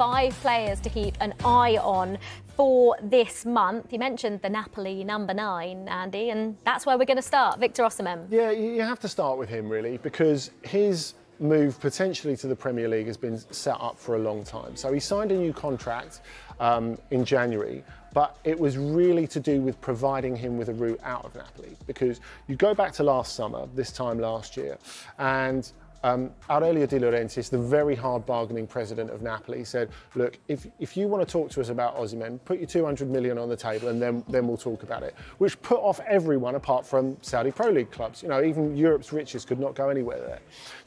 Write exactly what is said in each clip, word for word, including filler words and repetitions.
five players to keep an eye on for this month. You mentioned the Napoli number nine, Andy, and that's where we're going to start. Victor Osimhen. Yeah, you have to start with him, really, because his move potentially to the Premier League has been set up for a long time. So he signed a new contract um, in January, but it was really to do with providing him with a route out of Napoli, because you go back to last summer, this time last year, and Um, Aurelio De Laurentiis, the very hard bargaining president of Napoli, said, look, if, if you want to talk to us about Osimhen, put your two hundred million on the table and then, then we'll talk about it, which put off everyone apart from Saudi Pro League clubs. You know, even Europe's richest could not go anywhere there.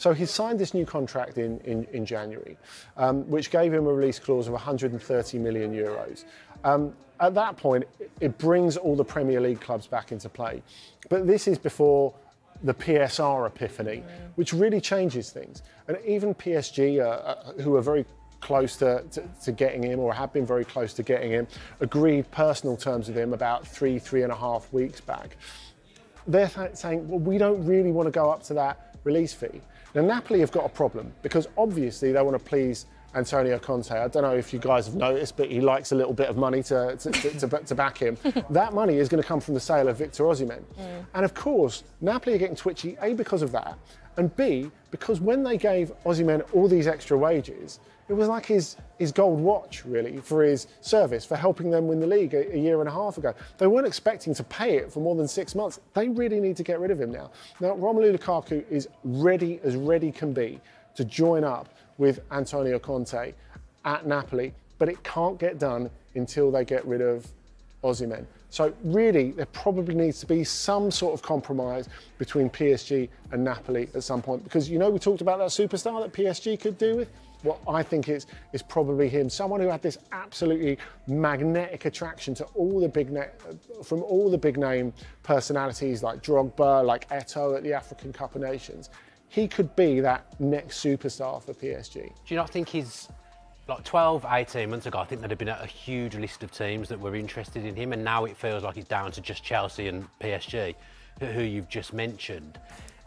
So he signed this new contract in, in, in January, um, which gave him a release clause of one hundred thirty million euros. Um, at that point, it brings all the Premier League clubs back into play. But this is before the P S R epiphany, mm. which really changes things. And even P S G, uh, uh, who are very close to, to, to getting him, or have been very close to getting him, agreed personal terms with him about three, three and a half weeks back. They're th saying, well, we don't really want to go up to that release fee. Now, Napoli have got a problem, because obviously they want to please Antonio Conte. I don't know if you guys have noticed, but he likes a little bit of money to, to, to, to, to back him. That money is going to come from the sale of Victor Osimhen. Mm. And of course, Napoli are getting twitchy, A, because of that, and B, because when they gave Osimhen all these extra wages, it was like his, his gold watch, really, for his service, for helping them win the league a, a year and a half ago. They weren't expecting to pay it for more than six months. They really need to get rid of him now. Now, Romelu Lukaku is ready, as ready can be, to join up with Antonio Conte at Napoli, but it can't get done until they get rid of Osimhen. So really, there probably needs to be some sort of compromise between P S G and Napoli at some point, because, you know, we talked about that superstar that P S G could do with. What I think is, is probably him, someone who had this absolutely magnetic attraction to all the big net, from all the big name personalities like Drogba, like Eto'o at the African Cup of Nations. He could be that next superstar for P S G. Do you not think he's, like, twelve, eighteen months ago, I think there'd have been a huge list of teams that were interested in him, and now it feels like he's down to just Chelsea and P S G, who you've just mentioned.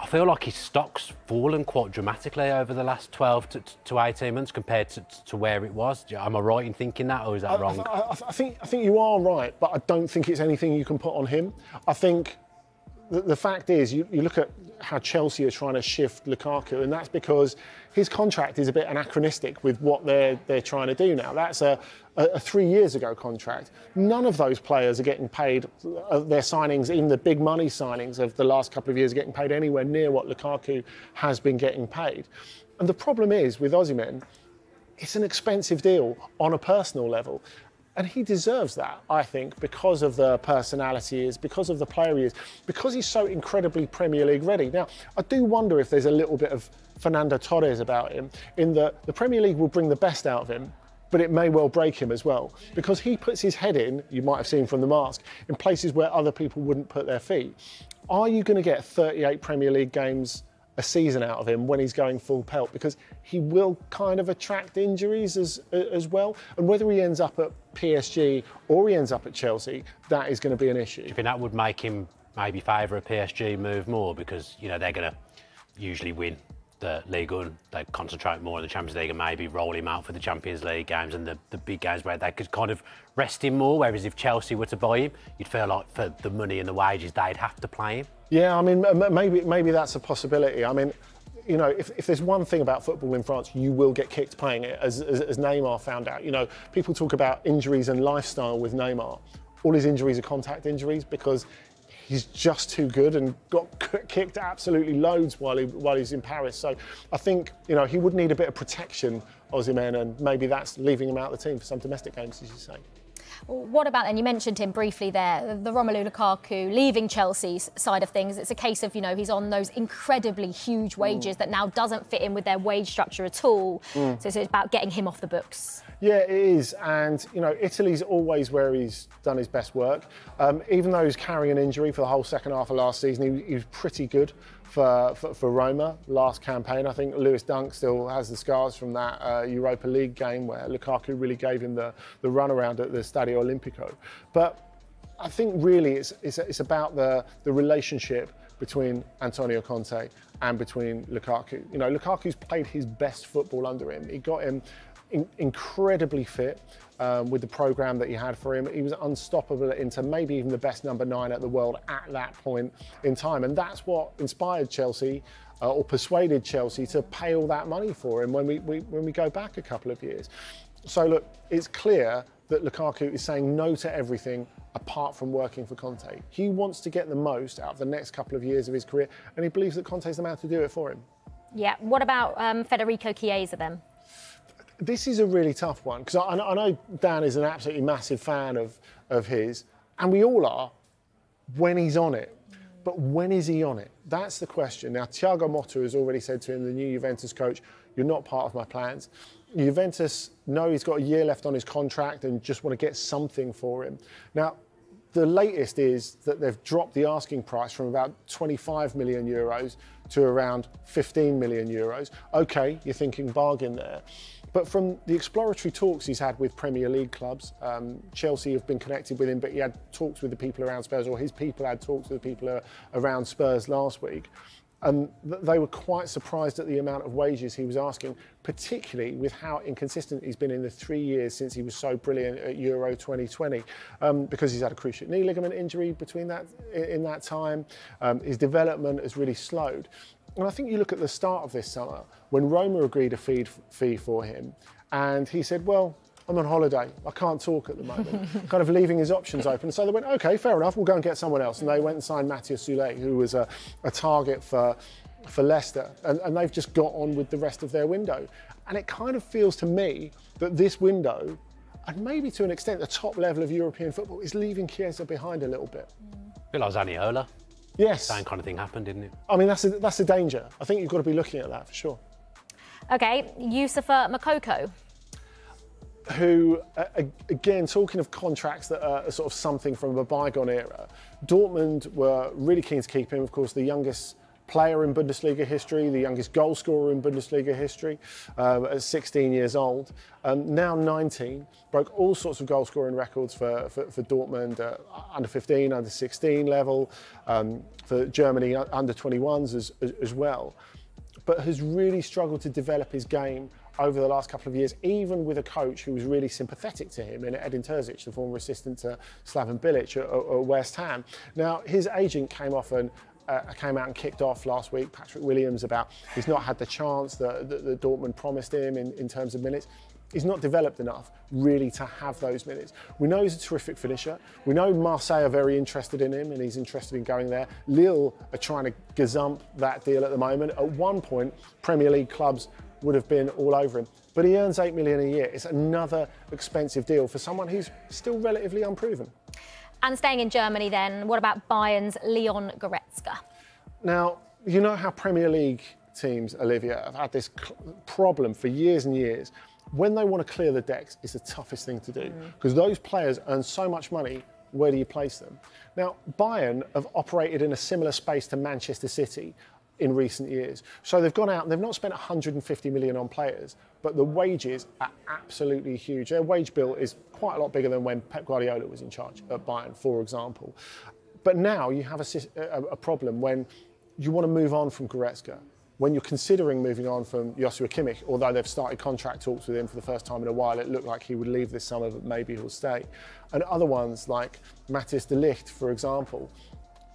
I feel like his stock's fallen quite dramatically over the last twelve to eighteen months compared to, to where it was. Am I right in thinking that, or is that I, wrong? I, I, I, think, I think you are right, but I don't think it's anything you can put on him. I think the, the fact is, you, you look at how Chelsea are trying to shift Lukaku, and that's because his contract is a bit anachronistic with what they're, they're trying to do now. That's a, a, a three years ago contract. None of those players are getting paid, uh, their signings, even the big money signings of the last couple of years, are getting paid anywhere near what Lukaku has been getting paid. And the problem is with Osimhen, it's an expensive deal on a personal level. And he deserves that, I think, because of the personality he is, because of the player he is, because he's so incredibly Premier League ready. Now, I do wonder if there's a little bit of Fernando Torres about him, in that the Premier League will bring the best out of him, but it may well break him as well, because he puts his head in, you might have seen from The Mask, in places where other people wouldn't put their feet. Are you going to get thirty-eight Premier League games a season out of him when he's going full pelt? Because he will kind of attract injuries as, as well. And whether he ends up at P S G or he ends up at Chelsea, that is going to be an issue. Do you think that would make him maybe favour a P S G move more? Because, you know, they're going to usually win the League One. They concentrate more on the Champions League and maybe roll him out for the Champions League games and the, the big games where they could kind of rest him more. Whereas if Chelsea were to buy him, you'd feel like for the money and the wages, they'd have to play him. Yeah, I mean, maybe, maybe that's a possibility. I mean, you know, if, if there's one thing about football in France, you will get kicked playing it, as, as, as Neymar found out. You know, people talk about injuries and lifestyle with Neymar. All his injuries are contact injuries, because he's just too good and got kicked absolutely loads while he, while he's in Paris. So I think, you know, he would need a bit of protection, Osimhen, and maybe that's leaving him out of the team for some domestic games, as you say. What about, and you mentioned him briefly there, the Romelu Lukaku leaving Chelsea's side of things. It's a case of, you know, he's on those incredibly huge wages mm. that now doesn't fit in with their wage structure at all. Mm. So it's about getting him off the books. Yeah, it is. And, you know, Italy's always where he's done his best work. Um, even though he's carrying an injury for the whole second half of last season, he, he was pretty good for, for, for Roma last campaign. I think Louis Dunk still has the scars from that uh, Europa League game where Lukaku really gave him the, the runaround at the Stadio Olimpico. But I think really it's, it's, it's about the, the relationship between Antonio Conte and between Lukaku. You know, Lukaku's played his best football under him. He got him in incredibly fit um, with the programme that he had for him. He was unstoppable into maybe even the best number nine at the world at that point in time. And that's what inspired Chelsea uh, or persuaded Chelsea to pay all that money for him when we, we, when we go back a couple of years. So look, it's clear that Lukaku is saying no to everything apart from working for Conte. He wants to get the most out of the next couple of years of his career, and he believes that Conte's the man to do it for him. Yeah, what about um, Federico Chiesa then? This is a really tough one, because I, I know Dan is an absolutely massive fan of, of his, and we all are, when he's on it. But when is he on it? That's the question. Now, Tiago Motta has already said to him, the new Juventus coach, you're not part of my plans. Juventus know he's got a year left on his contract and just want to get something for him. Now, the latest is that they've dropped the asking price from about twenty-five million euros to around fifteen million euros. Okay, you're thinking bargain there. But from the exploratory talks he's had with Premier League clubs, um, Chelsea have been connected with him, but he had talks with the people around Spurs, or his people had talks with the people around Spurs last week. And they were quite surprised at the amount of wages he was asking, particularly with how inconsistent he's been in the three years since he was so brilliant at Euro twenty twenty, um, because he's had a cruciate knee ligament injury between that in that time. Um, his development has really slowed. And I think you look at the start of this summer when Roma agreed a fee, fee for him, and he said, well, I'm on holiday, I can't talk at the moment, kind of leaving his options open. So they went, okay, fair enough, we'll go and get someone else. And they went and signed Mathieu Soulet, who was a, a target for, for Leicester. And, and they've just got on with the rest of their window. And it kind of feels to me that this window, and maybe to an extent the top level of European football, is leaving Chiesa behind a little bit. A bit like Zaniola. Yes. That kind of thing happened, didn't it? I mean, that's a, that's a danger. I think you've got to be looking at that for sure. Okay, Yusufa Makoko. Who, again, talking of contracts that are sort of something from a bygone era, Dortmund were really keen to keep him, of course, the youngest player in Bundesliga history, the youngest goal scorer in Bundesliga history, um, at sixteen years old, um, now nineteen, broke all sorts of goal scoring records for, for, for Dortmund, uh, under fifteen, under sixteen level, um, for Germany under twenty-ones as, as, as well, but has really struggled to develop his game over the last couple of years, even with a coach who was really sympathetic to him in Edin Terzic, the former assistant to Slaven Bilic at, at West Ham. Now, his agent came off and uh, came out and kicked off last week, Patrick Williams, about he's not had the chance that, that, that Dortmund promised him in, in terms of minutes. He's not developed enough, really, to have those minutes. We know he's a terrific finisher. We know Marseille are very interested in him, and he's interested in going there. Lille are trying to gazump that deal at the moment. At one point, Premier League clubs would have been all over him. But he earns eight million a year. It's another expensive deal for someone who's still relatively unproven. And staying in Germany then, what about Bayern's Leon Goretzka? Now, you know how Premier League teams, Olivia, have had this problem for years and years. When they want to clear the decks, it's the toughest thing to do, because mm. those players earn so much money, where do you place them? Now, Bayern have operated in a similar space to Manchester City in recent years. So they've gone out and they've not spent one hundred fifty million on players, but the wages are absolutely huge. Their wage bill is quite a lot bigger than when Pep Guardiola was in charge at Bayern, for example. But now you have a, a problem when you want to move on from Goretzka, when you're considering moving on from Joshua Kimmich, although they've started contract talks with him for the first time in a while. It looked like he would leave this summer, but maybe he'll stay. And other ones like Matthijs de Ligt, for example,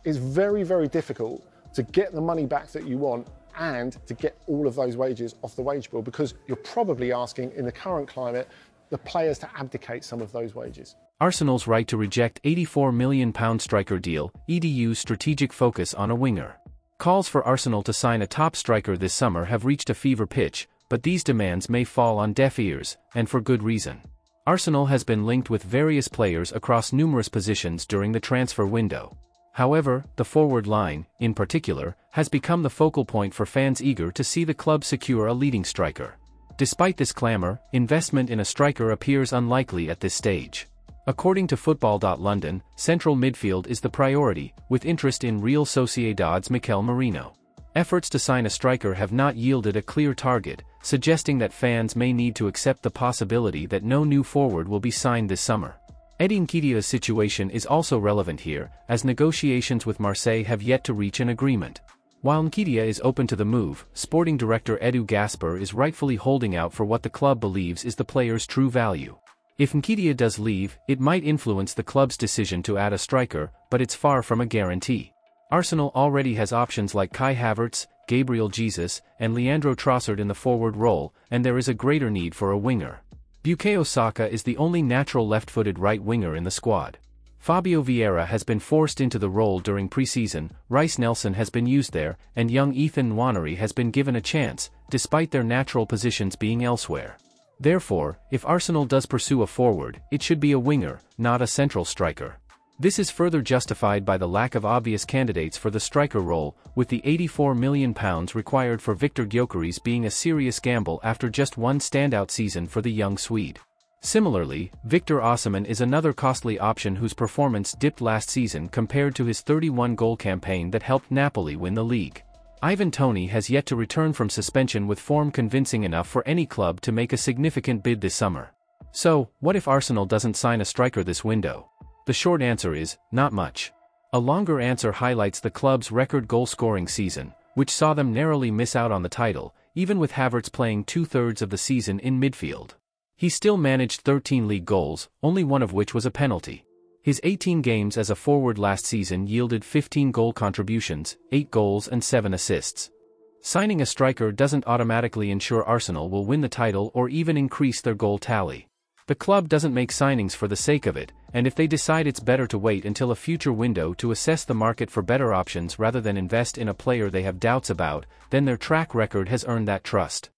is very, very difficult to get the money back that you want and to get all of those wages off the wage bill, because you're probably asking, in the current climate, the players to abdicate some of those wages. Arsenal's right to reject eighty-four million pound striker deal, E D U's strategic focus on a winger. Calls for Arsenal to sign a top striker this summer have reached a fever pitch, but these demands may fall on deaf ears, and for good reason. Arsenal has been linked with various players across numerous positions during the transfer window. However, the forward line, in particular, has become the focal point for fans eager to see the club secure a leading striker. Despite this clamor, investment in a striker appears unlikely at this stage. According to Football dot London, central midfield is the priority, with interest in Real Sociedad's Mikel Merino. Efforts to sign a striker have not yielded a clear target, suggesting that fans may need to accept the possibility that no new forward will be signed this summer. Eddie Nkidia's situation is also relevant here, as negotiations with Marseille have yet to reach an agreement. While Nkidia is open to the move, sporting director Edu Gaspar is rightfully holding out for what the club believes is the player's true value. If Nkidia does leave, it might influence the club's decision to add a striker, but it's far from a guarantee. Arsenal already has options like Kai Havertz, Gabriel Jesus, and Leandro Trossard in the forward role, and there is a greater need for a winger. Bukayo Saka is the only natural left-footed right winger in the squad. Fabio Vieira has been forced into the role during pre-season, Rice Nelson has been used there, and young Ethan Nwaneri has been given a chance, despite their natural positions being elsewhere. Therefore, if Arsenal does pursue a forward, it should be a winger, not a central striker. This is further justified by the lack of obvious candidates for the striker role, with the eighty-four million pounds required for Victor Gyökeres being a serious gamble after just one standout season for the young Swede. Similarly, Victor Osimhen is another costly option whose performance dipped last season compared to his thirty-one goal campaign that helped Napoli win the league. Ivan Toney has yet to return from suspension with form convincing enough for any club to make a significant bid this summer. So, what if Arsenal doesn't sign a striker this window? The short answer is, not much. A longer answer highlights the club's record goal-scoring season, which saw them narrowly miss out on the title, even with Havertz playing two-thirds of the season in midfield. He still managed thirteen league goals, only one of which was a penalty. His eighteen games as a forward last season yielded fifteen goal contributions, eight goals and seven assists. Signing a striker doesn't automatically ensure Arsenal will win the title or even increase their goal tally. The club doesn't make signings for the sake of it, and if they decide it's better to wait until a future window to assess the market for better options rather than invest in a player they have doubts about, then their track record has earned that trust.